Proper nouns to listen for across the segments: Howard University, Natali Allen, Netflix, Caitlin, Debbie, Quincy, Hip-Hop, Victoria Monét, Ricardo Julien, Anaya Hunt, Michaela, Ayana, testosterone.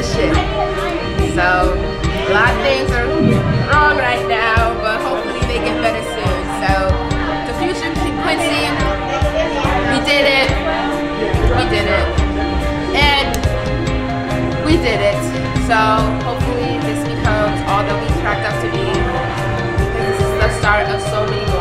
the ship. So a lot of things are wrong right now, but hopefully they get better soon. So the future, Quincy, we did it, and we did it. So hopefully this becomes all that we cracked up to be, because this is the start of so many more.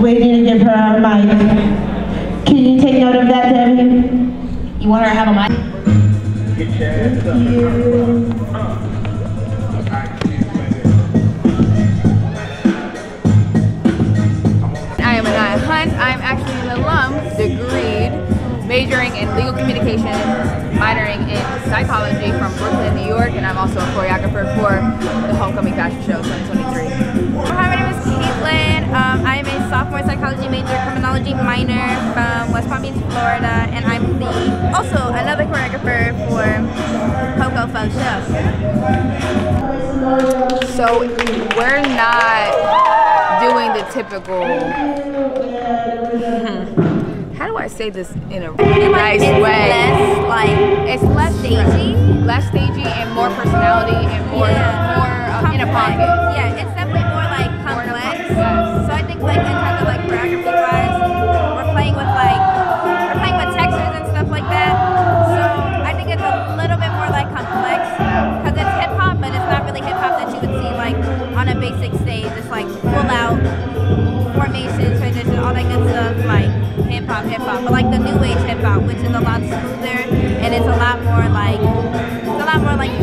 We're going to give her our mic. Can you take note of that, Debbie? You want her to have a mic? Thank you. I am Anaya Hunt. I'm actually an alum, degreed, majoring in legal communication, minoring in psychology from Brooklyn, New York, and I'm also a choreographer for the Homecoming Fashion Show 2023. Hi, my name is Caitlin. I am a sophomore psychology major, criminology minor from West Palm Beach, Florida, and I'm also another choreographer for Coco Fun Show. So we're not doing the typical. How do I say this in a nice way? It's less stagey, and more personality and more in a pocket. Yeah, it's definitely more like complex. So I think like in terms of like choreography wise, we're playing with textures and stuff like that. So I think it's a little bit more like complex because it's hip hop, but it's not really hip hop that you would see like on a basic stage. It's like full out formation, transition, all that good stuff, like hip hop, but like the new age hip hop, which is a lot smoother and it's a lot more like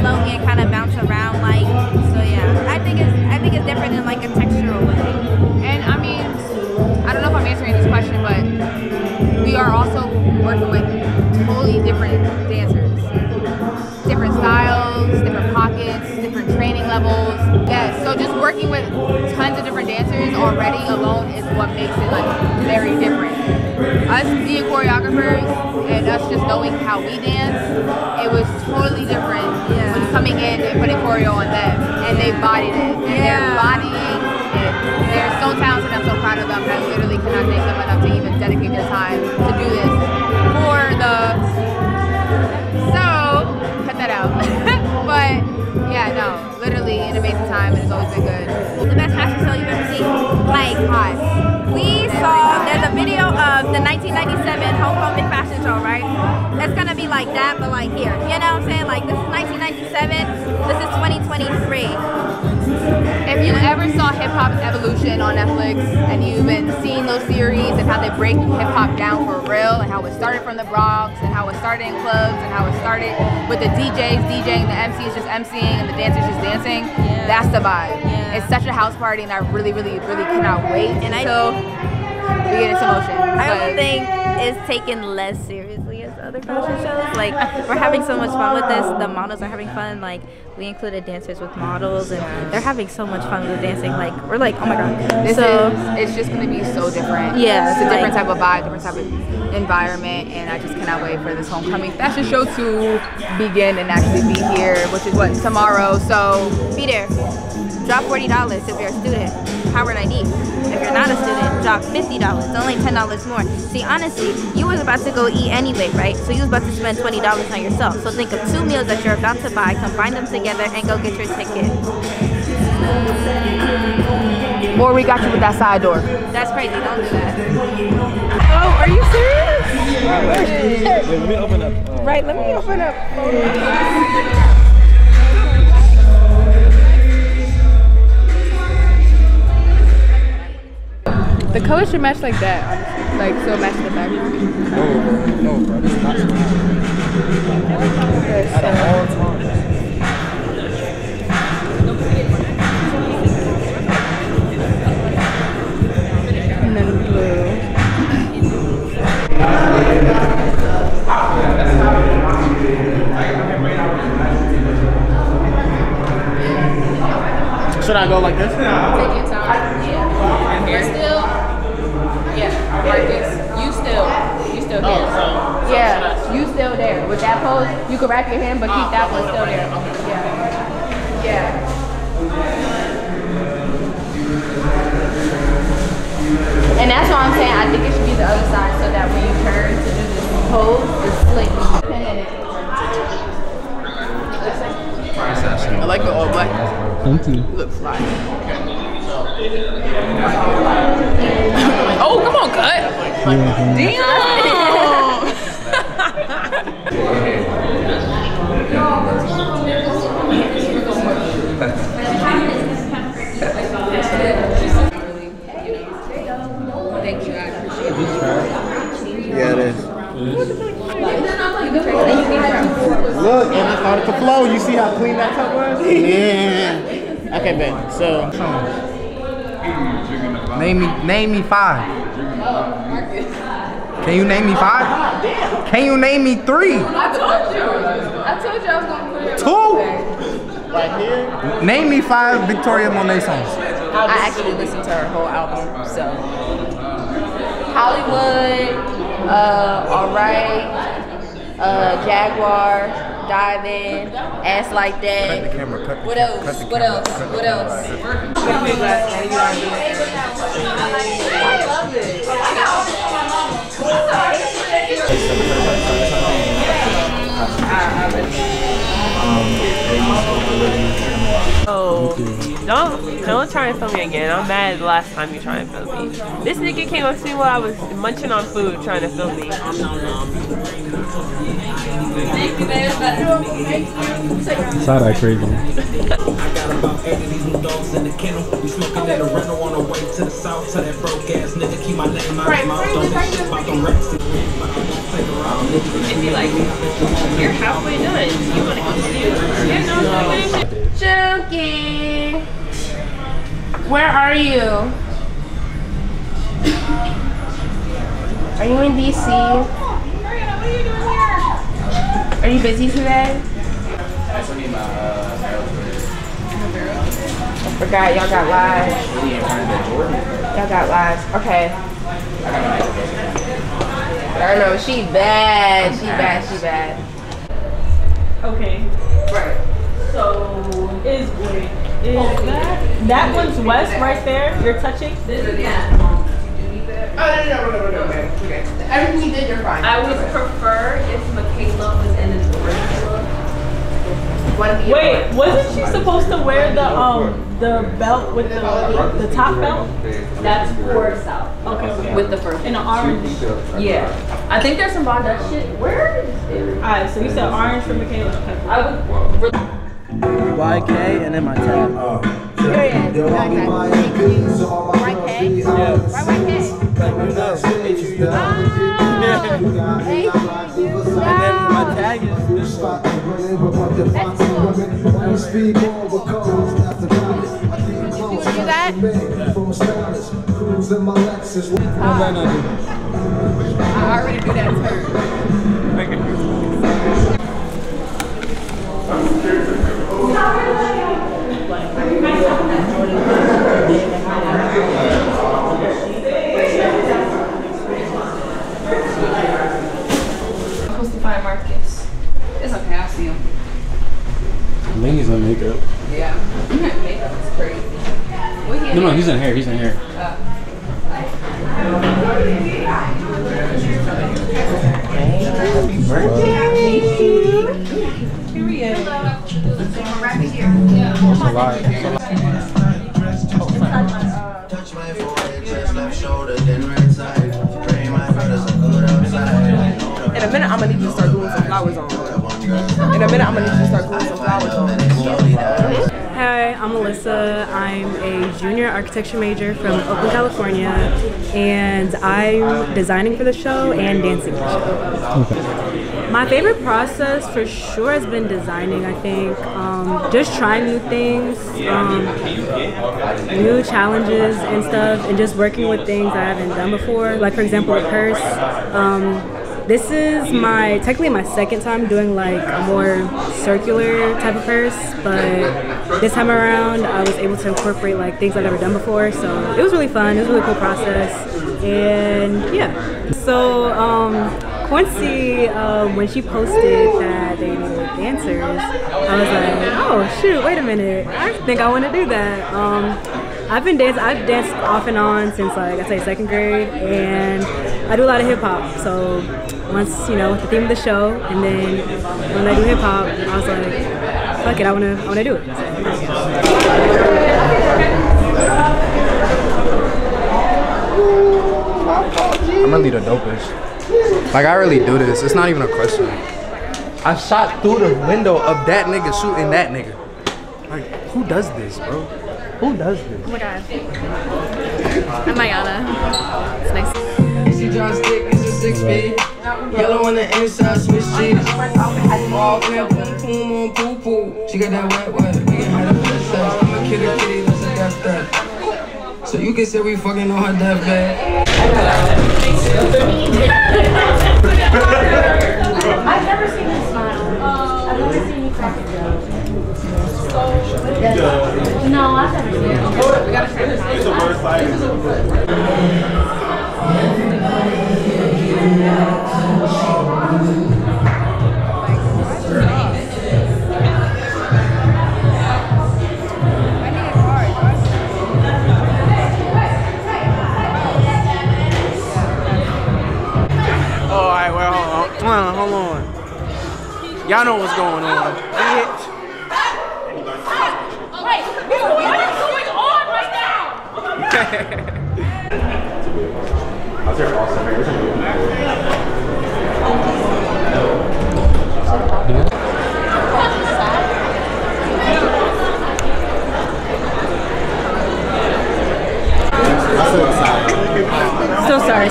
floaty and kind of bounce around like. So yeah, I think it's different in like a textural way. And I mean, I don't know if I'm answering this question, but we are also working with totally different dancers, different styles, different pockets, different training levels. Yeah, so just working with tons of different dancers already alone is what makes it like very different. Us being choreographers and us just knowing how we dance, it was totally different. Yeah. When coming in and putting choreo on them, and they bodied it. And they're bodying it. They're so talented. I'm so proud of them. I literally cannot thank them enough to even dedicate their time to do this for the. So cut that out. But yeah, no, literally an amazing time, and it's always been good. The best fashion show you've ever seen. Like hot. We saw, there's a video of the 1997 Homecoming Fashion Show, right? That's gonna be like that, but like here. You know what I'm saying? Like, this is 1997, this is 2023. If you ever saw Hip Hop Evolution on Netflix, and you've been seeing those series and how they break hip hop down for real, and how it started from the Bronx, and how it started in clubs, and how it started with the DJs DJing, the MCs just MCing, and the dancers just dancing, that's the vibe. Yeah. It's such a house party, and I really, really, really cannot wait until we get into motion. I don't think it's taken less seriously as other fashion shows. Like, we're having so much fun with this. The models are having fun. Like, we included dancers with models, and they're having so much fun with dancing. Like, we're like, oh my god. This it's just going to be so different. Yeah. It's a different type of vibe, different type of environment, and I just cannot wait for this Homecoming Fashion Show to begin and actually be here, which is what, tomorrow. So be there. Drop $40 if you're a student. Howard ID. If you're not a student, drop $50. It's only $10 more. See, honestly, you was about to go eat anyway, right? So you was about to spend $20 on yourself. So think of two meals that you're about to buy, combine them together, and go get your ticket. Or we got you with that side door. That's crazy. Don't do that. Oh, are you serious? Wait, let me open up. Right, let me open up. The colors should match like that, honestly. Like, so match the background. No, bro, this is not smart. At all times. And then blue. Should I go like this? Take your time. Yeah. You're still. Yeah. Like this. You still here. Oh, so yeah. You still there. With that pose, you can wrap your hand, but keep that one still there. Okay. Yeah. And that's why I'm saying I think it should be the other side so that when you turn to do this pose, it's slick. I like the all black. Thank you. Looks like. Oh, come on, cut. Damn. Thank you, I appreciate it. Yeah, it is. Look, and it started to flow. You see how clean that top was? Yeah. Okay, Ben. So, name me five. Can you name me five? Can you name me three? I told you I was gonna put it. Two. Right here. Name me five Victoria Monét songs. I actually listened to her whole album, so. Hollywood, Alright, Jaguar, Dive In, Ass Like That. What else? What else? What else? I love it. Oh, don't try and film me again. I'm mad the last time you tried and film me. This nigga came up to me while I was munching on food trying to film me. Side eye crazy. I got about 80 of these new dogs in the kennel. We smoking at a rental on the way to the south. So that broke ass nigga keep my name out of my mouth. Don't get shit fucking rest. It'd be like, you're halfway done. You want to continue? Yeah, no, no. Chunky, where are you? Are you in DC? What are you doing here? Are you busy today? I forgot y'all got lives. Y'all got lives. Okay. I don't know. She bad. She bad. She bad. Okay. Right. So is good. That one's west right there. You're touching. This is yeah. Oh no. Okay. Everything you did, you're fine. I would prefer if Michaela was in the original. Wait, wasn't she supposed to wear the belt with the top belt? That's for south. Okay. With the first. And the orange. Yeah. I think there's some Bondage shit. Where is it? Alright, so you said orange for Michaela. I would. YK and then my tag. There it is. YK. And then my tag is this one. That's cool. Did you do that? I already do that turn. I'm supposed to find Marcus. It's okay, I'll see him. I think he's in makeup. Yeah, makeup is crazy. No, he's in hair. He's in hair. Happy birthday. Period. Touch my forehead, just left shoulder, then right side. Pray my brothers are good outside. In a minute, I'm gonna need you to start gluing some flowers on. Hey, I'm Alyssa. I'm a junior architecture major from Oakland, California, and I'm designing for the show and dancing for the show. Okay. My favorite process for sure has been designing, I think. Just trying new things, new challenges and stuff, and just working with things I haven't done before. Like, for example, a purse. This is technically my second time doing like a more circular type of purse, but this time around I was able to incorporate like things I've never done before, so it was really fun. It was a really cool process, and yeah. So Quincy, when she posted that they were dancers, I was like, oh shoot, wait a minute, I think I want to do that. I've danced off and on since, like I say, second grade, and I do a lot of hip hop. So once, you know, the theme of the show, and then when I do hip hop, I was like, fuck it, I wanna do it. So, yeah. I'm really the dopest. Like, I really do this. It's not even a question. I shot through the window of that nigga shooting that nigga. Like, who does this, bro? Who does this? Oh my god. I'm Ayana. It's nice. She draws thick, it's a 6 feet. Yellow on the inside, Swiss cheese. All clear, boom, boom, boom, poo, poo. She got that wet, wet. We ain't had a princess. I'm a kitty, kitty, that's a death threat. So you can say we fucking on her deathbed. I've never seen you smile. I've never seen you crack a joke. No, I've never seen it. Hold up, we gotta try this. It's a word fight. Alright, well, hold on. Y'all know what's going on. Bitch. So sorry.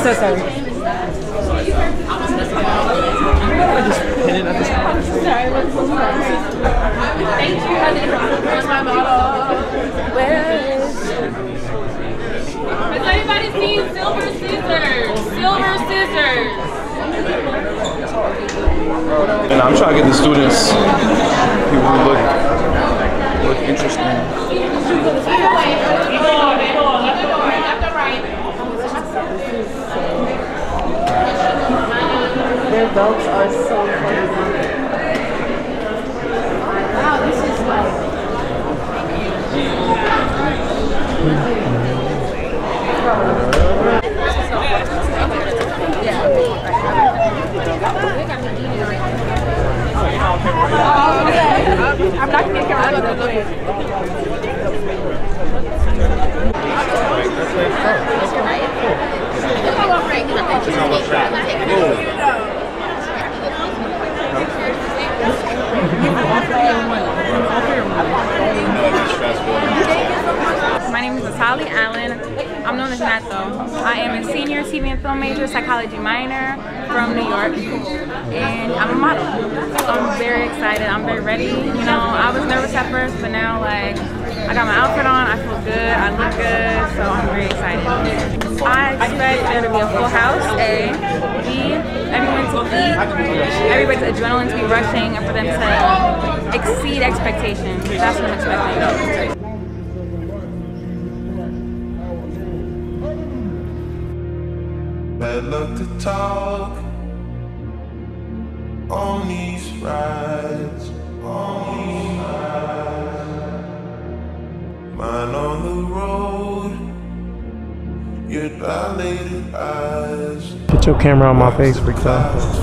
Thank you. Where's my bottle? Has anybody seen Silver Scissors? Silver Scissors! And I'm trying to get the students people who look interesting. Their belts are so funny. Wow, this is like... I'm not gonna get out of the way. My name is Natali Allen. I'm known as Nat though. I am a senior TV and film major, psychology minor from New York, and I'm a model. So I'm very excited, I'm very ready. You know, I was nervous at first, but now like, I got my outfit on, I feel good, I look good, so I'm very excited. I expect there to be a full house, A, B, everyone to eat, everybody's adrenaline to be rushing, and for them to exceed expectations. That's what I'm expecting. I love to talk on these rides, Mine on the road, your dilated eyes. Put your camera on my face, Rico.